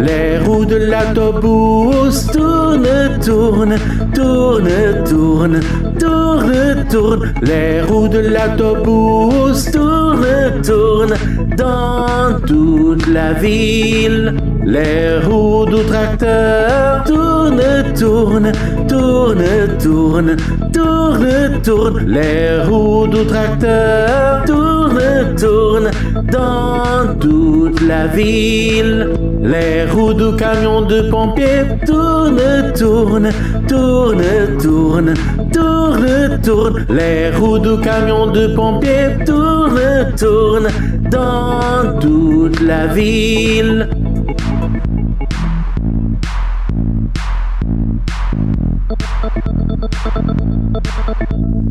Les roues de l'autobus tournent, tournent, tournent, tournent, tournent, tournent. Les roues de l'autobus tournent, tournent dans toute la ville. Les roues du tracteur tournent, tournent, tournent, tournent, tournent, tournent. Les roues du tracteur tournent, tournent dans toute la ville. Les roues du camion de pompier tournent, tournent, tournent, tournent, tournent, tournent. Les roues du camion de pompier tournent, tournent dans toute la ville.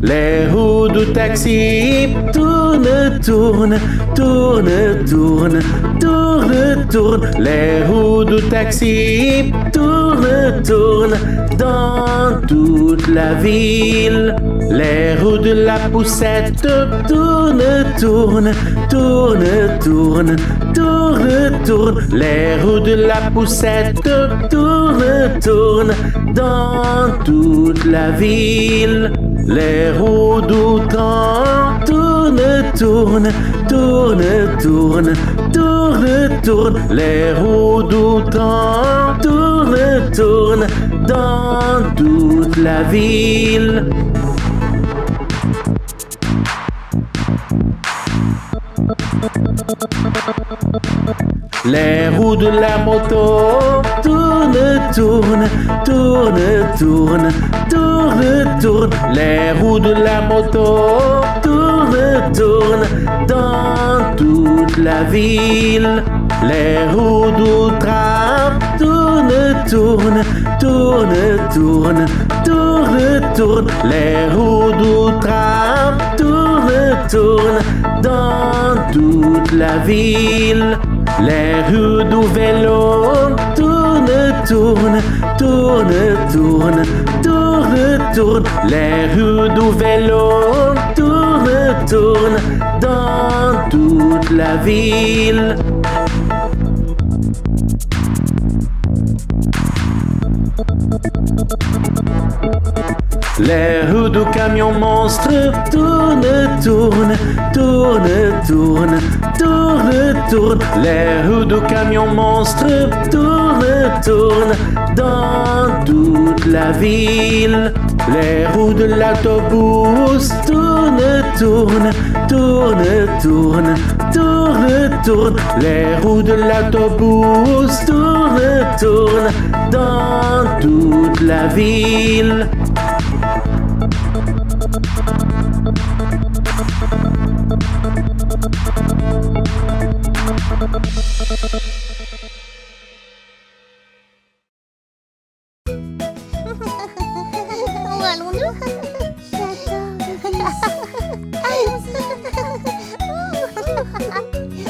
Les roues du taxi tournent, tournent, tournent, tournent, tournent, tournent. Les roues du taxi tournent, tournent dans toute la ville. Les roues de la poussette tournent, tournent, tournent, tournent, tournent, tournent. Les roues de la poussette tournent, tournent dans toute la ville. Les roues du train tournent, tournent, tournent, tournent, tournent, tournent. Les roues du train tournent, tournent dans toute la ville. Les roues de la moto tournent, tournent, tournent, tournent, tournent, tournent. Les roues de la moto tournent, tournent dans toute la ville. Les roues du tram tournent, tournent, tournent, tournent, tournent, tournent. Les roues du tram tournent, tournent dans toute la ville. Les roues du vélo tournent, tournent, tournent, tournent, tournent, tournent. Les roues du vélo tournent, tournent dans toute la ville. Les roues du camion monstre tournent, tournent, tournent, tournent, tournent, tournent. Les roues du camion monstre tournent, tournent dans toute la ville. Les roues de l'autobus tournent, tournent, tournent, tournent, tournent, tournent. Les roues de l'autobus tournent, tournent dans toute la ville. Où allons-nous?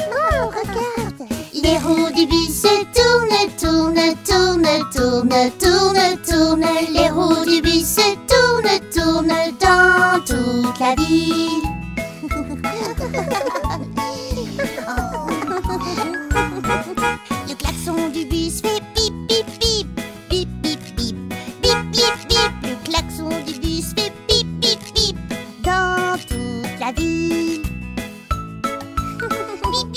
Oh, regarde! Les roues du bus tournent, tournent, tournent, tournent, tournent, tournent. Les roues du bus tournent, tournent dans toute la ville. Le klaxon du bus fait pip, pip, pip, pip, pip, pip, pip, pip, pip. Le klaxon du bus fait pip, pip, pip dans toute la ville. Pip, pip,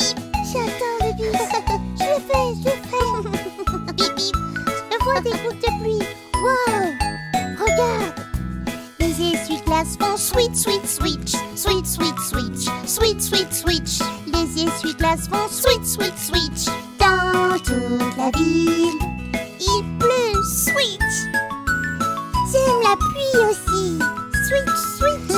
j'adore le bus. Je le fais, je le fais. Pip, pip, je vois des gouttes de pluie. Wow, regarde. Les essuie-glaces font switch, switch, switch, switch, switch, switch, switch, switch, switch. Les essuie-glaces font switch, switch, switch dans toute la ville. Il pleut, switch. J'aime la pluie aussi. Switch, switch.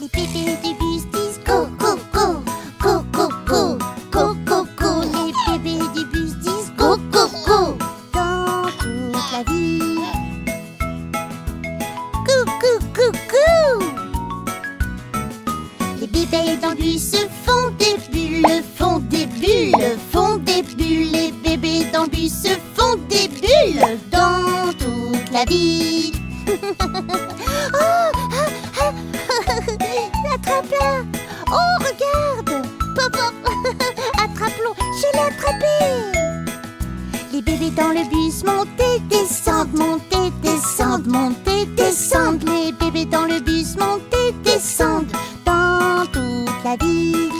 Les bébés du bus disent go, go, go, go, go, go, go, go, go. Les bébés du bus disent go, go, go dans toute la ville. Attrape-la. Oh, regarde. Pop, pop. Attrape-l'eau. Je l'ai attrapé. Les bébés dans le bus montent, descendent, montent, descendent, montent, descendent. Les bébés dans le bus montent, descendent. Dans toute la ville.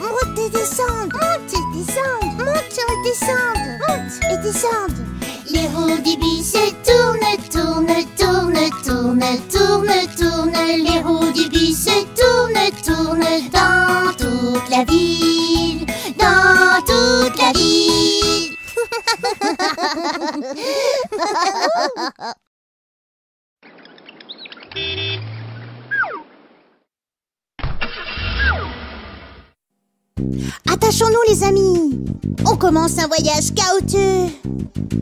Montent et descendent. Montent et descendent. Montent et descendent. Montent et descendent. Les roues du bus se tournent, tournent, tournent, tournent, tournent, tournent. Les roues du bus se tournent, tournent dans toute la ville, dans toute la ville. Attachons-nous les amis, on commence un voyage chaotique.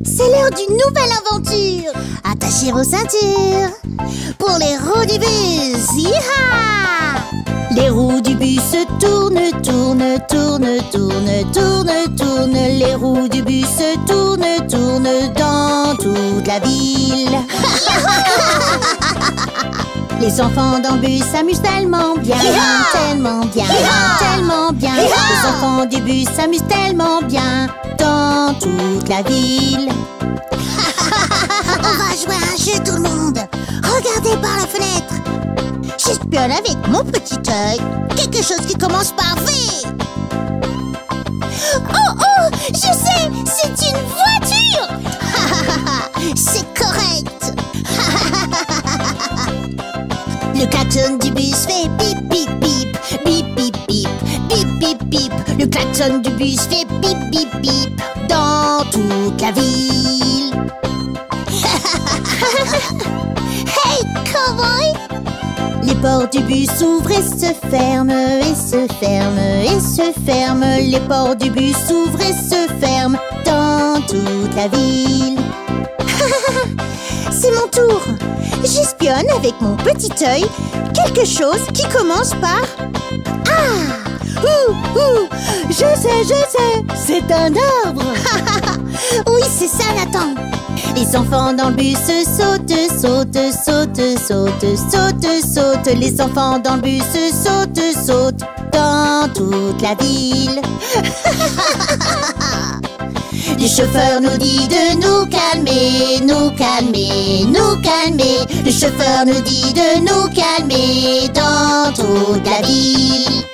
C'est l'heure d'une nouvelle aventure. Attachez vos ceintures pour les roues du bus. Hi-ha! Les roues du bus se tournent, tournent, tournent, tournent, tournent, tournent. Les roues du bus se tournent, tournent dans toute la ville. Les enfants dans le bus s'amusent tellement bien, tellement bien, tellement bien. Les enfants du bus s'amusent tellement bien dans toute la ville. On va jouer à un jeu tout le monde. Regardez par la fenêtre. J'espionne avec mon petit œil quelque chose qui commence par V. Oh oh, je sais, c'est une voiture. C'est correct. Le klaxon du bus fait bip bip bip, bip bip bip, bip bip bip. Le klaxon du bus fait bip bip bip dans toute la ville. Hey cowboy! Les portes du bus s'ouvrent et se ferment, et se ferment, et se ferment. Les portes du bus s'ouvrent et se ferment dans toute la ville. C'est mon tour. J'espionne avec mon petit œil quelque chose qui commence par A. Ouh, ouh, je sais, c'est un arbre. Oui, c'est ça, Nathan. Les enfants dans le bus sautent, sautent, sautent, sautent, sautent, sautent. Les enfants dans le bus sautent, sautent dans toute la ville. Le chauffeur nous dit de nous calmer, nous calmer, nous calmer. Le chauffeur nous dit de nous calmer dans toute la ville.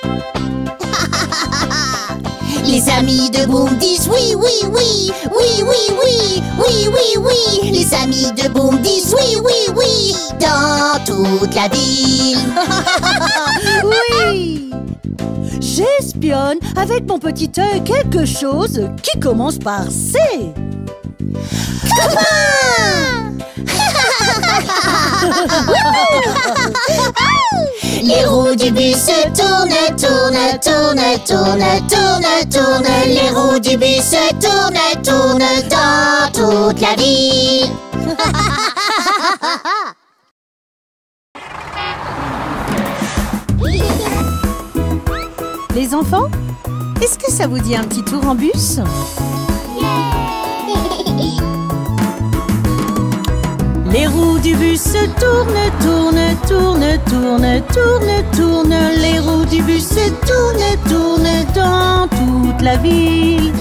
Les amis de Boom disent oui, oui, oui, oui, oui, oui, oui, oui, oui. Les amis de Boom disent oui, oui, oui, dans toute la ville. Oui. J'espionne avec mon petit œil quelque chose qui commence par C. Les roues du bus se tournent, tournent, tournent, tournent, tournent, tournent. Les roues du bus se tournent, tournent dans toute la ville. Les enfants, est-ce que ça vous dit un petit tour en bus? Yeah. Les roues du bus se tournent, tournent, tournent, tournent, tournent, tournent. Les roues du bus se tournent, tournent dans toute la ville.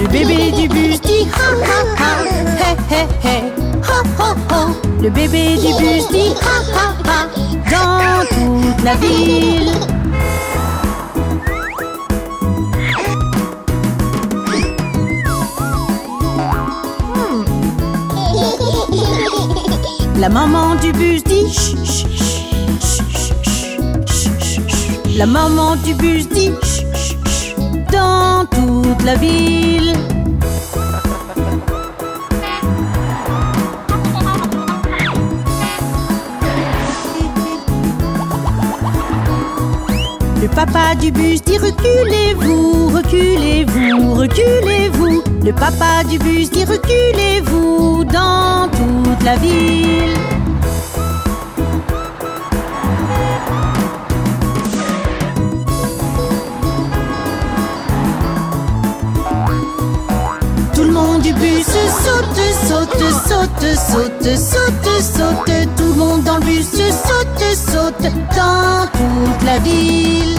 Le bébé du bus dit ha ha ha, hé hé hé, ho ho ho. Le bébé du bus dit ha ha ha dans toute la ville. La maman du bus dit ch ch ch ch ch. La maman du bus dit ch ch ch dans toute la ville. Le papa du bus dit reculez-vous, reculez-vous, reculez-vous. Le papa du bus dit reculez-vous dans toute la ville. bus, saute, saute, saute, saute, saute, saute. Tout le monde dans le bus, saute, saute, dans toute la ville.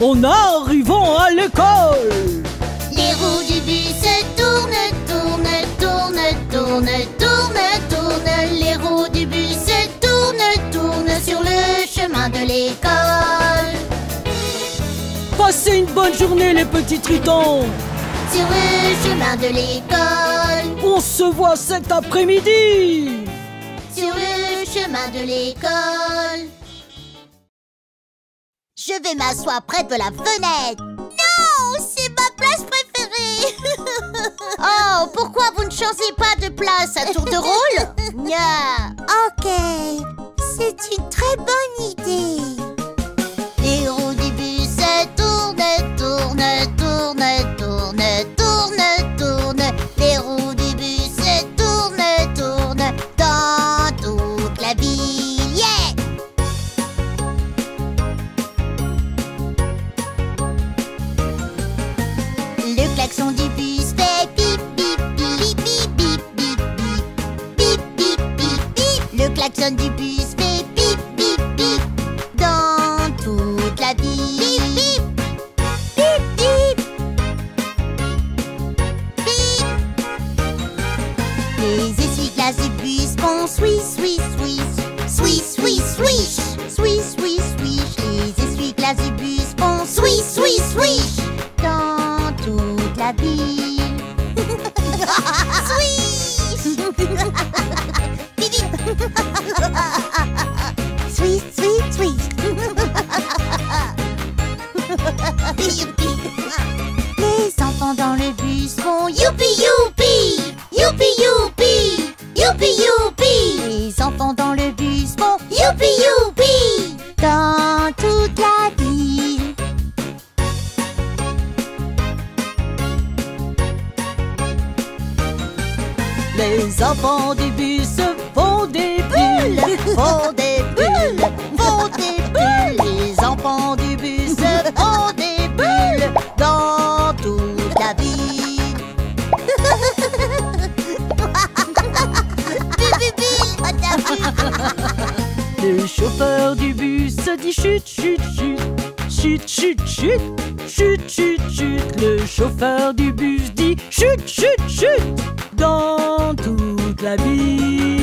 En arrivant à l'école, les roues du bus tournent, tournent, tournent, tournent, tournent, tournent. Les roues du bus tournent, tournent sur le chemin de l'école. Passez une bonne journée les petits tritons, sur le chemin de l'école. On se voit cet après-midi, sur le chemin de l'école. Je vais m'asseoir près de la fenêtre. Non, c'est ma place préférée. Oh, pourquoi vous ne changez pas de place à tour de rôle? Nya. Ok, c'est une très bonne idée. Les roues du bus tournent, tournent, tournent, tournent, tournent, tournent. Les roues du bus tournent, tournent dans toute la ville. L'action du bus fait bip bip bip bip bip bip bip bip bip bip. Le klaxon du bus fait bip bip bip dans toute la ville. Bip bip bip bip bip. Les essuie-glaces du bus font swish swish swish swish swish swish swish swish swish. Les essuie-glaces du bus font swish swish swish dans toute la ville. Swish. Swish, swish, swish. Les enfants dans le bus font youpi youpi, youpi youpi, youpi youpi. Les enfants dans le bus font youpi youpi dans toute la font des bus, font des bulles, font des bulles, font des bulles. Les enfants du bus font des bulles dans toute la ville. Le chauffeur du bus dit chut, chut, chut, chut, chut, chut, chut, chut, chut. Le chauffeur du bus dit chut, chut, chut dans toute la ville.